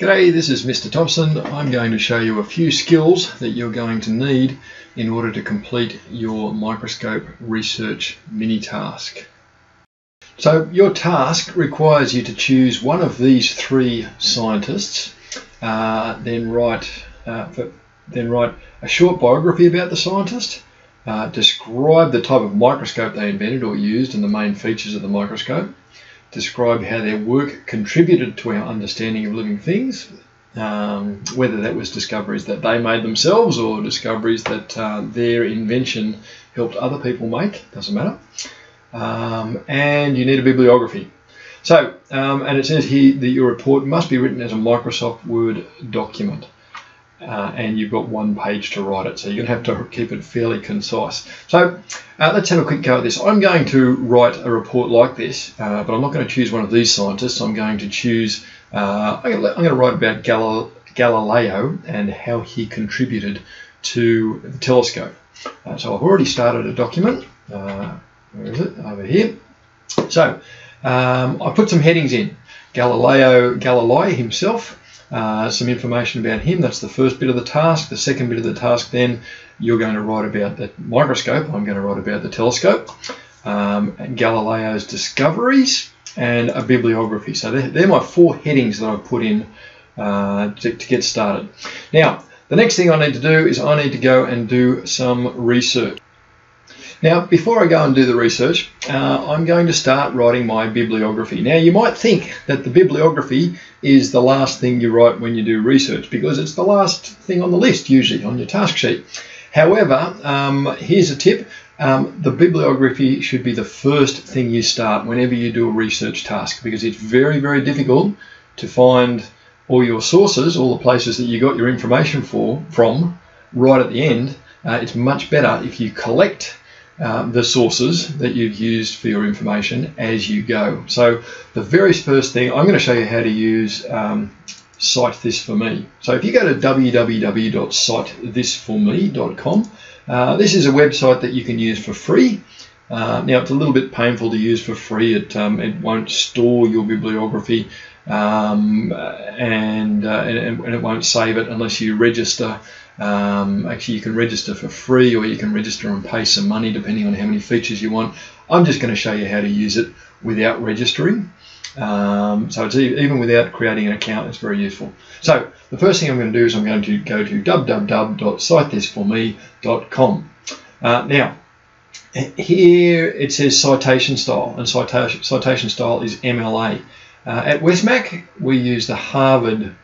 G'day, this is Mr. Thompson. I'm going to show you a few skills that you're going to need in order to complete your microscope research mini task. So your task requires you to choose one of these three scientists, then write a short biography about the scientist, describe the type of microscope they invented or used and the main features of the microscope, describe how their work contributed to our understanding of living things, whether that was discoveries that they made themselves or discoveries that their invention helped other people make, doesn't matter. And you need a bibliography. So, and it says here that your report must be written as a Microsoft Word document. And you've got one page to write it, so you're going to have to keep it fairly concise. So let's have a quick go at this. I'm going to write a report like this, but I'm not going to choose one of these scientists. I'm going to choose, I'm going to write about Galileo and how he contributed to the telescope. So I've already started a document. Where is it? Over here. So I put some headings in. Galileo Galilei himself. Some information about him. That's the first bit of the task. The second bit of the task, then, you're going to write about the microscope. I'm going to write about the telescope, Galileo's discoveries, and a bibliography. So they're my four headings that I've put in to get started. Now, the next thing I need to do is I need to go and do some research. Now, before I go and do the research, I'm going to start writing my bibliography. Now, you might think that the bibliography is the last thing you write when you do research, because it's the last thing on the list, usually, on your task sheet. However, here's a tip. The bibliography should be the first thing you start whenever you do a research task, because it's very, very difficult to find all your sources, all the places that you got your information from, right at the end. It's much better if you collect the sources that you've used for your information as you go. So the very first thing, I'm going to show you how to use Cite This For Me. So if you go to www.citethisforme.com, this is a website that you can use for free. Now, it's a little bit painful to use for free. It won't store your bibliography and it won't save it unless you register. Actually, you can register for free, or you can register and pay some money depending on how many features you want. I'm just going to show you how to use it without registering. So it's even without creating an account, it's very useful. So the first thing I'm going to do is I'm going to go to www.citethisforme.com. Now, here it says citation style, and citation style is MLA. At Westmac, we use the Harvard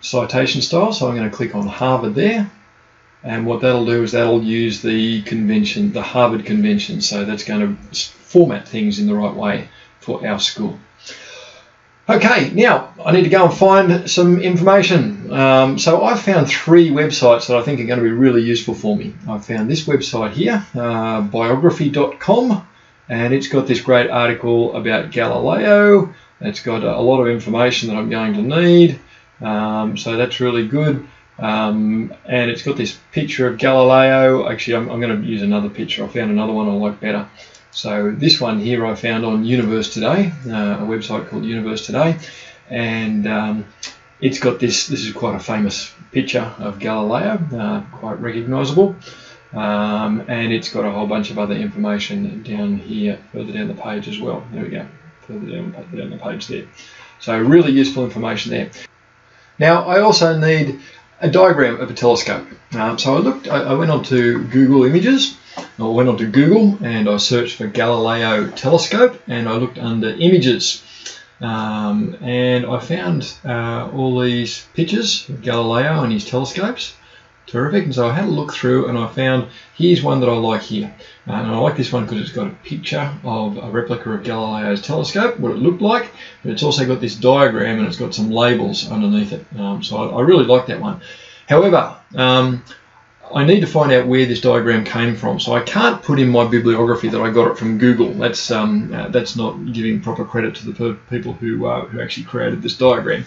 citation style, so I'm going to click on Harvard there, and what that'll do is that'll use the convention, the Harvard convention, so that's going to format things in the right way for our school. Okay, now I need to go and find some information. So I've found three websites that I think are going to be really useful for me. I've found this website here, biography.com, and it's got this great article about Galileo. It's got a lot of information that I'm going to need. So that's really good, and it's got this picture of Galileo. Actually, I'm going to use another picture. I found another one I like better. So this one here I found on Universe Today, a website called Universe Today, and it's got this. This is quite a famous picture of Galileo, quite recognisable, and it's got a whole bunch of other information down here, further down the page as well. There we go, further down the page there. So really useful information there. Now, I also need a diagram of a telescope. So I went onto Google Images, or I went onto Google, and I searched for Galileo telescope, and I looked under images, and I found all these pictures of Galileo and his telescopes. Terrific. And so I had a look through, and I found here's one that I like here. And I like this one because it's got a picture of a replica of Galileo's telescope, what it looked like, but it's also got this diagram and it's got some labels underneath it. So I really like that one. However, I need to find out where this diagram came from. So I can't put in my bibliography that I got it from Google. That's not giving proper credit to the people who actually created this diagram.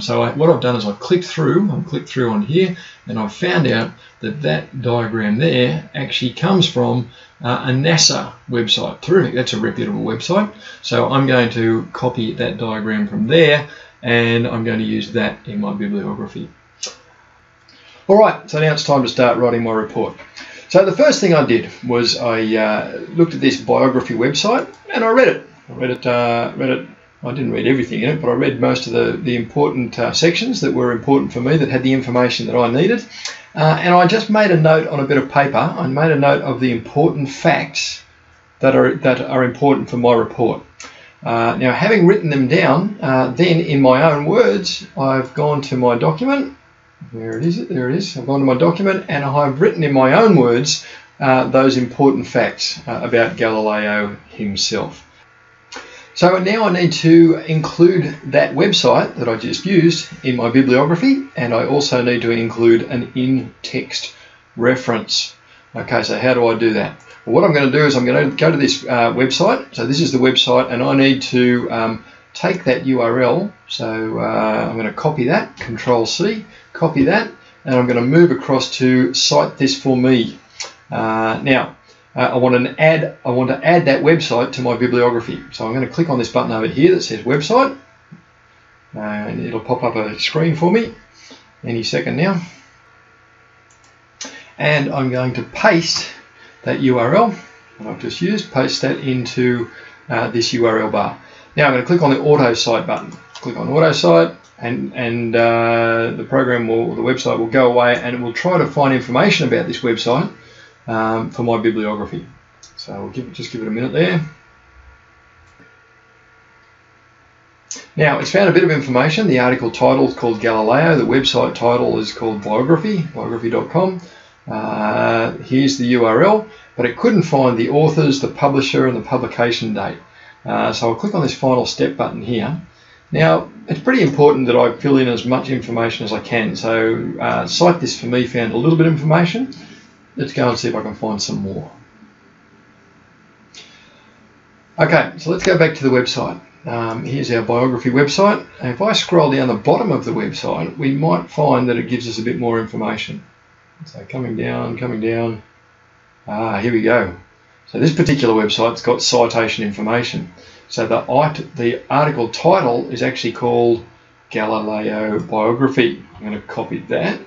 So what I've done is I've clicked through on here, and I've found out that that diagram there actually comes from a NASA website. Terrific, that's a reputable website. So I'm going to copy that diagram from there and I'm going to use that in my bibliography. All right, so now it's time to start writing my report. So the first thing I did was I looked at this biography website and I read it. I didn't read everything in it, but I read most of the important sections that were important for me, that had the information that I needed. And I just made a note on a bit of paper. I made a note of the important facts that are important for my report. Now, having written them down, then in my own words, I've gone to my document. Where is it? There it is. I've gone to my document and I've written in my own words those important facts about Galileo himself. So now I need to include that website that I just used in my bibliography, and I also need to include an in-text reference. Okay, so how do I do that? Well, what I'm going to do is I'm going to go to this website. So this is the website, and I need to take that URL. So I'm going to copy that, Control-C, copy that, and I'm going to move across to Cite This For Me. I want to add that website to my bibliography. So I'm going to click on this button over here that says website, and it'll pop up a screen for me any second now. And I'm going to paste that URL that I've just used, paste that into this URL bar. Now I'm going to click on the auto site button. Click on auto site, and the program will, or the website will go away, and it will try to find information about this website for my bibliography. So we'll just give it a minute there. Now it's found a bit of information. The article title is called Galileo. The website title is called Biography, biography.com. Here's the URL, but it couldn't find the authors, the publisher, and the publication date. So I'll click on this final step button here. Now, it's pretty important that I fill in as much information as I can. So Cite This For Me found a little bit of information. Let's go and see if I can find some more. Okay, so let's go back to the website. Here's our biography website. And if I scroll down the bottom of the website, we might find that it gives us a bit more information. So coming down, here we go. So this particular website's got citation information. So the article title is actually called Galileo Biography. I'm going to copy that.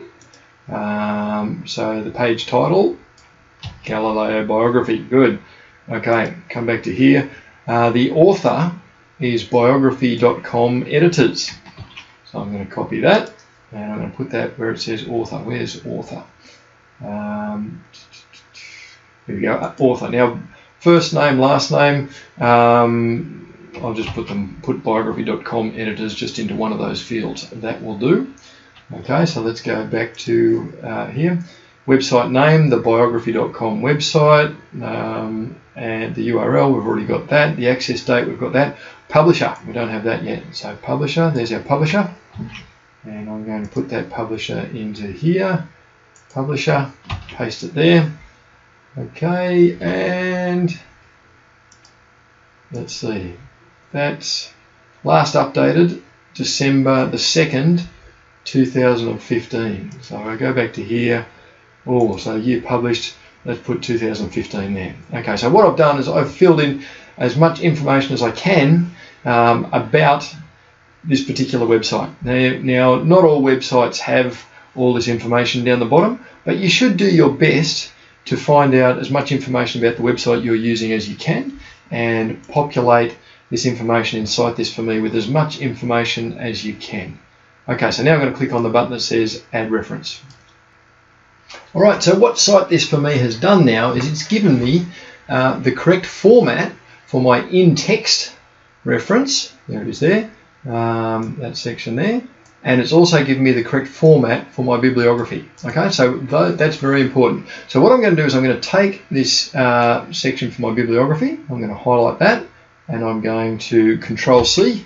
So the page title, Galileo Biography, good. Okay, come back to here. The author is biography.com editors. So I'm going to copy that, and I'm going to put that where it says author. Where's author? Here we go, author. Now, first name, last name, I'll just put biography.com editors just into one of those fields. That will do. Okay, so let's go back to here. Website name, the biography.com website, and the URL, we've already got that. The access date, we've got that. Publisher, we don't have that yet. So publisher, there's our publisher. And I'm going to put that publisher into here. Publisher, paste it there. Okay, and let's see. That's last updated December the 2nd. 2015. So I go back to here. Oh, so year published. Let's put 2015 there. Okay, so what I've done is I've filled in as much information as I can about this particular website. Now, not all websites have all this information down the bottom, but you should do your best to find out as much information about the website you're using as you can, and populate this information in Cite This For Me with as much information as you can. Okay, so now I'm going to click on the button that says Add Reference. All right, so what Cite This For Me has done now is it's given me the correct format for my in-text reference. There it is there, that section there. And it's also given me the correct format for my bibliography. Okay, so that's very important. So what I'm going to do is I'm going to take this section for my bibliography. I'm going to highlight that, and I'm going to Control-C,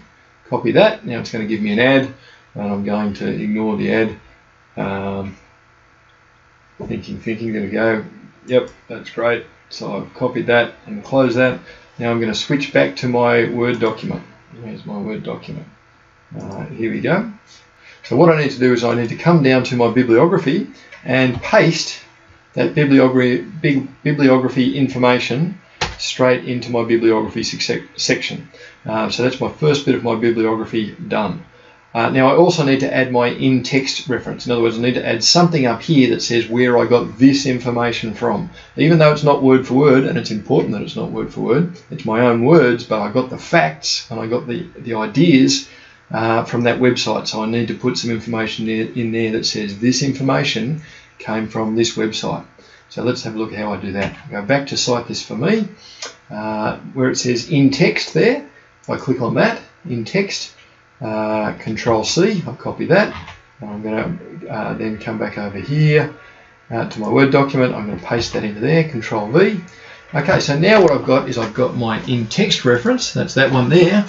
copy that. Now it's going to give me an ad. And I'm going to ignore the ad. There we go. Yep, that's great. So I've copied that and closed that. Now I'm going to switch back to my Word document. Where's my Word document? Here we go. So what I need to do is I need to come down to my bibliography and paste that bibliography information straight into my bibliography section. So that's my first bit of my bibliography done. Now I also need to add my in-text reference. In other words, I need to add something up here that says where I got this information from. Even though it's not word for word, and it's important that it's not word for word, it's my own words, but I got the facts and I got the ideas from that website. So I need to put some information in there that says this information came from this website. So let's have a look at how I do that. I'll go back to Cite This For Me, where it says in text there. If I click on that, in text, Control C, I'll copy that, and I'm going to then come back over here to my Word document. I'm going to paste that into there, Control V. Okay, so now what I've got is I've got my in-text reference, that's that one there,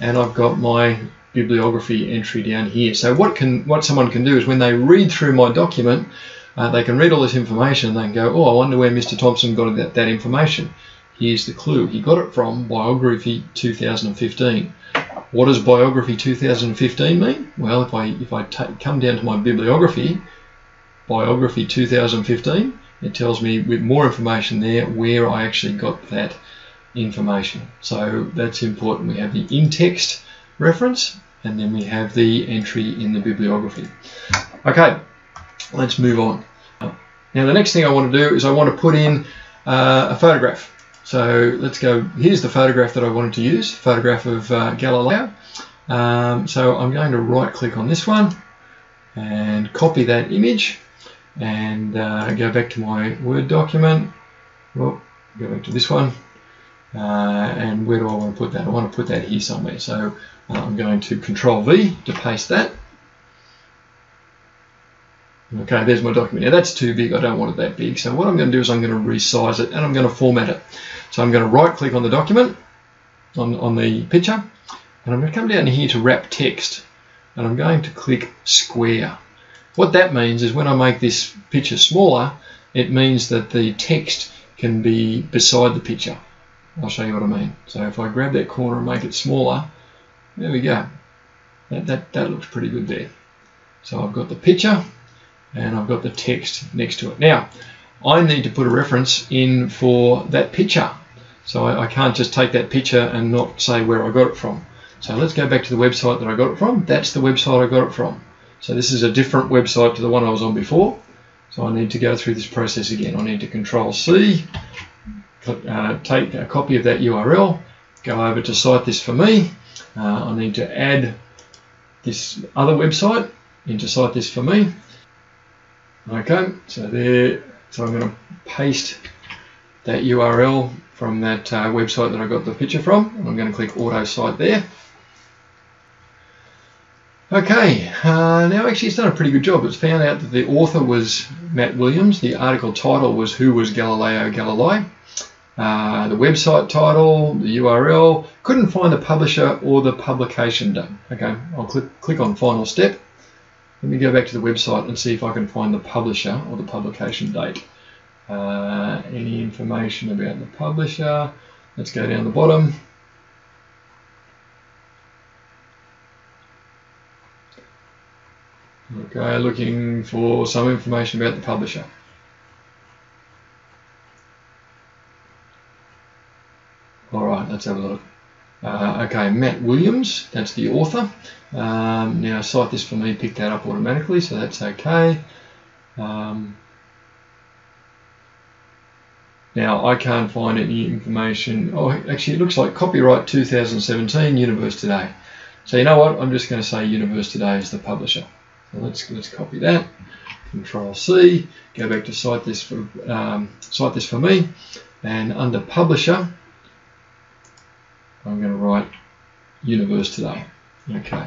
and I've got my bibliography entry down here. So what someone can do is when they read through my document, they can read all this information, they can go, oh, I wonder where Mr. Thompson got that information. Here's the clue. He got it from Biography 2015. What does Biography 2015 mean? Well, if I come down to my bibliography, Biography 2015, it tells me with more information there where I actually got that information. So that's important. We have the in-text reference, and then we have the entry in the bibliography. Okay, let's move on. Now the next thing I want to do is I want to put in a photograph. So let's go, here's the photograph that I wanted to use, photograph of Galileo. So I'm going to right click on this one and copy that image and go back to my Word document. Well, go back to this one. And where do I want to put that? I want to put that here somewhere. So I'm going to Control V to paste that. Okay, there's my document. Now that's too big, I don't want it that big. So what I'm going to do is I'm going to resize it and I'm going to format it. So I'm going to right click on the document, on the picture, and I'm going to come down here to wrap text. And I'm going to click square. What that means is when I make this picture smaller, it means that the text can be beside the picture. I'll show you what I mean. So if I grab that corner and make it smaller, there we go. That looks pretty good there. So I've got the picture, and I've got the text next to it. Now, I need to put a reference in for that picture. So I can't just take that picture and not say where I got it from. So let's go back to the website that I got it from. That's the website I got it from. So this is a different website to the one I was on before. So I need to go through this process again. I need to Control C, take a copy of that URL, go over to Cite This For Me. I need to add this other website into Cite This For Me. Okay, so there, so I'm going to paste that URL from that website that I got the picture from. I'm going to click Auto Cite there. Okay, now actually it's done a pretty good job. It's found out that the author was Matt Williams. The article title was Who Was Galileo Galilei? The website title, the URL. Couldn't find the publisher or the publication date. Okay, I'll click on Final Step. Let me go back to the website and see if I can find the publisher or the publication date. Any information about the publisher? Let's go down the bottom. Okay, looking for some information about the publisher. All right, let's have a look. Okay, Matt Williams, that's the author. Now Cite This For Me picked that up automatically, so that's okay. Now I can't find any information. Oh, actually it looks like copyright 2017 Universe Today. So you know what, I'm just going to say Universe Today is the publisher. So let's copy that. Control C, go back to Cite This For Me, and under publisher I'm going to write Universe Today. Okay.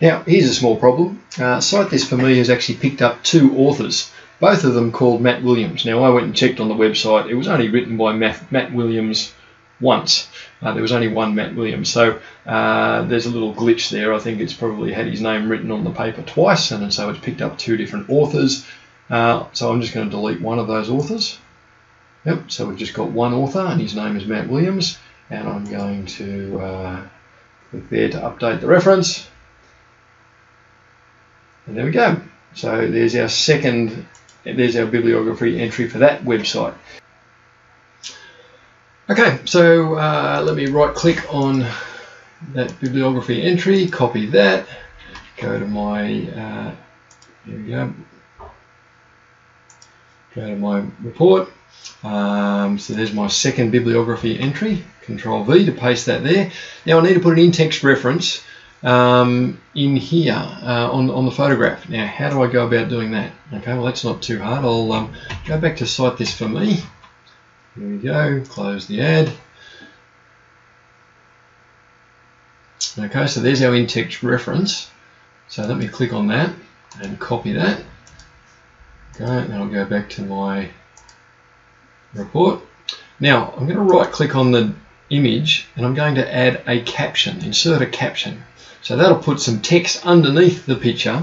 Now, here's a small problem. Cite This For Me has actually picked up two authors, both of them called Matt Williams. Now, I went and checked on the website. It was only written by Matt Williams once. There was only one Matt Williams. So there's a little glitch there. I think it's probably had his name written on the paper twice, and so it's picked up two different authors. So I'm just going to delete one of those authors. Yep, so we've just got one author, and his name is Matt Williams. And I'm going to click there to update the reference. And there we go. So there's our bibliography entry for that website. Okay, so let me right click on that bibliography entry, copy that, go to my here we go, go to my report. So there's my second bibliography entry. Control V to paste that there. Now I need to put an in-text reference in here on the photograph. Now how do I go about doing that? Okay, well that's not too hard. I'll go back to Cite This For Me. Here we go, close the ad. Okay, so there's our in-text reference. So let me click on that and copy that. Okay, and I'll go back to my report. Now I'm going to right click on the image and I'm going to add a caption, insert a caption. So that'll put some text underneath the picture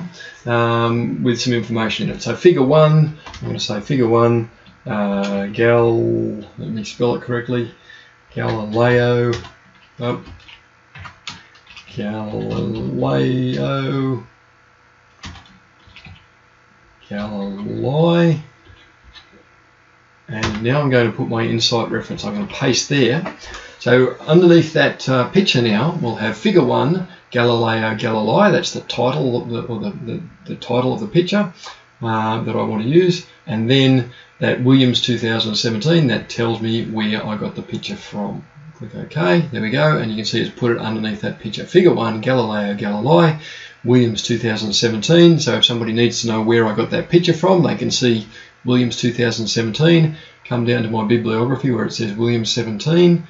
with some information in it. So figure one, I'm going to say figure one, let me spell it correctly, Galilei. And now I'm going to put my insight reference. I'm going to paste there. So underneath that picture now, we'll have figure one, Galileo Galilei. That's the title of the, or the title of the picture that I want to use. And then that Williams 2017, that tells me where I got the picture from. Click OK. There we go. And you can see it's put it underneath that picture. Figure one, Galileo Galilei, Williams 2017. So if somebody needs to know where I got that picture from, they can see Williams 2017, come down to my bibliography where it says Williams 2017,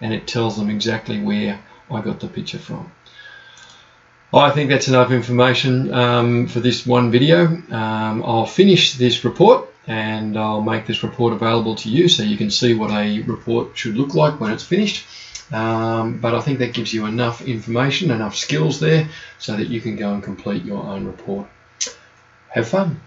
and it tells them exactly where I got the picture from. I think that's enough information for this one video. I'll finish this report and I'll make this report available to you so you can see what a report should look like when it's finished. But I think that gives you enough information, enough skills there so that you can go and complete your own report. Have fun.